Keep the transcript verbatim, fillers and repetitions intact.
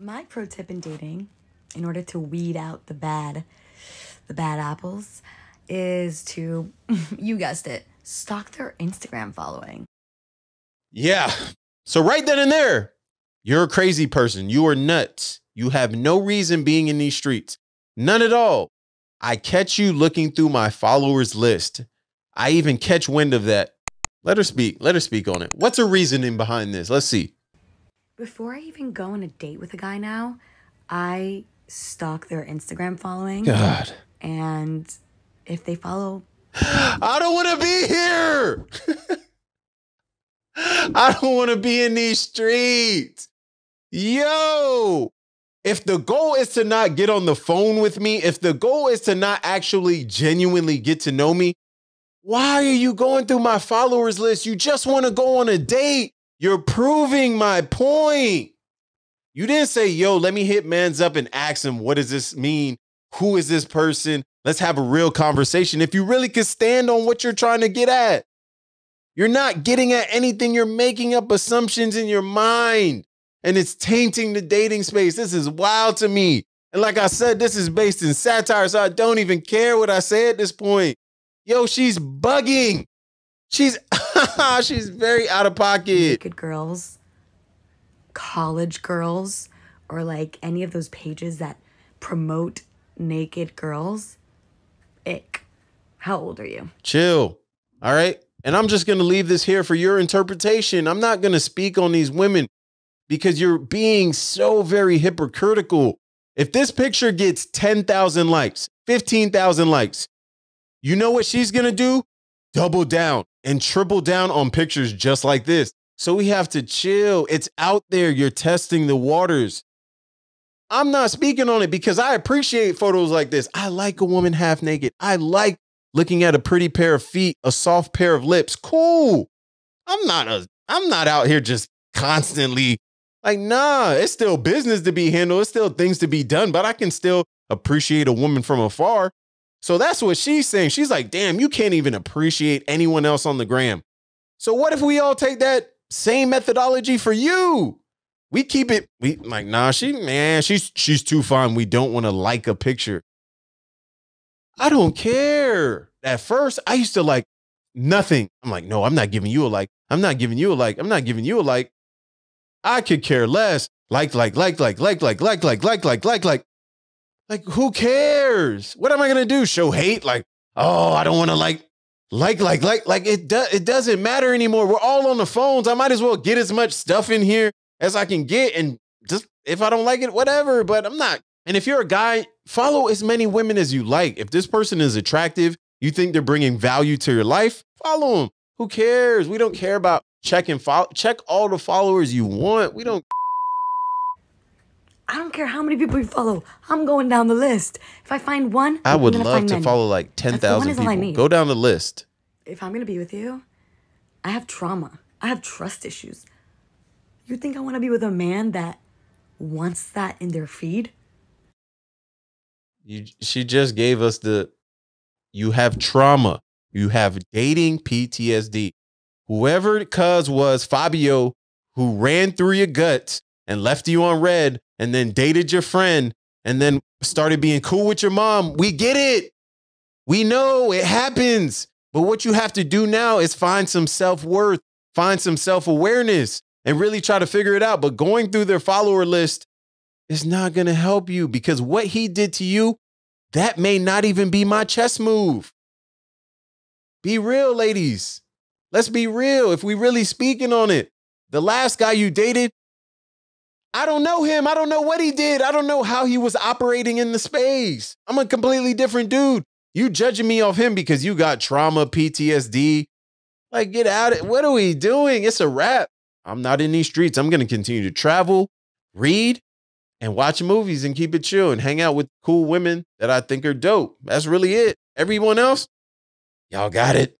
My pro tip in dating, in order to weed out the bad, the bad apples, is to, you guessed it, stalk their Instagram following. Yeah. So right then and there, you're a crazy person. You are nuts. You have no reason being in these streets. None at all. I catch you looking through my followers list. I even catch wind of that. Let her speak. Let her speak on it. What's her reasoning behind this? Let's see. Before I even go on a date with a guy now, I stalk their Instagram following. God. And if they follow... I don't want to be here. I don't want to be in these streets. Yo, if the goal is to not get on the phone with me, if the goal is to not actually genuinely get to know me, why are you going through my followers list? You just want to go on a date. You're proving my point. You didn't say, yo, let me hit man's up and ask him, what does this mean? Who is this person? Let's have a real conversation. If you really could stand on what you're trying to get at. You're not getting at anything. You're making up assumptions in your mind. And it's tainting the dating space. This is wild to me. And like I said, this is based in satire, so I don't even care what I say at this point. Yo, she's bugging. She's, she's very out of pocket. Good girls, college girls, or like any of those pages that promote naked girls. Ick. How old are you? Chill. All right. And I'm just going to leave this here for your interpretation. I'm not going to speak on these women because you're being so very hypocritical. If this picture gets ten thousand likes, fifteen thousand likes, you know what she's going to do? Double down and triple down on pictures just like this. So we have to chill. It's out there. You're testing the waters. I'm not speaking on it because I appreciate photos like this. I like a woman half naked. I like looking at a pretty pair of feet, a soft pair of lips. Cool. I'm not a, I'm not out here just constantly like, nah, it's still business to be handled. It's still things to be done, but I can still appreciate a woman from afar. So that's what she's saying. She's like, damn, you can't even appreciate anyone else on the gram. So what if we all take that same methodology for you? We keep it. We like, nah, she, man, she's, she's too fine. We don't want to like a picture. I don't care. At first, I used to like nothing. I'm like, no, I'm not giving you a like. I'm not giving you a like. I'm not giving you a like. I could care less. Like, like, like, like, like, like, like, like, like, like, like, like, like, who cares? What am I going to do? Show hate? Like, oh, I don't want to like, like, like, like, like, it does. It doesn't matter anymore. We're all on the phones. I might as well get as much stuff in here as I can get. And just if I don't like it, whatever, but I'm not. And if you're a guy, follow as many women as you like. If this person is attractive, you think they're bringing value to your life, follow them. Who cares? We don't care about checking. Follow, check all the followers you want. We don't. I don't care how many people you follow. I'm going down the list. If I find one, I would love to follow like ten thousand people. Go down the list. If I'm going to be with you, I have trauma. I have trust issues. You think I want to be with a man that wants that in their feed? You, she just gave us the, you have trauma. You have dating P T S D. Whoever cuz was Fabio who ran through your guts and left you on red and then dated your friend and then started being cool with your mom. We get it. We know it happens. But what you have to do now is find some self-worth, find some self-awareness and really try to figure it out. But going through their follower list, it's not going to help you because what he did to you, that may not even be my chess move. Be real, ladies. Let's be real. If we really speaking on it, the last guy you dated, I don't know him. I don't know what he did. I don't know how he was operating in the space. I'm a completely different dude. You judging me off him because you got trauma, P T S D. Like, get out of it. What are we doing? It's a wrap. I'm not in these streets. I'm going to continue to travel, read, and watch movies and keep it chill and hang out with cool women that I think are dope. That's really it. Everyone else, y'all got it.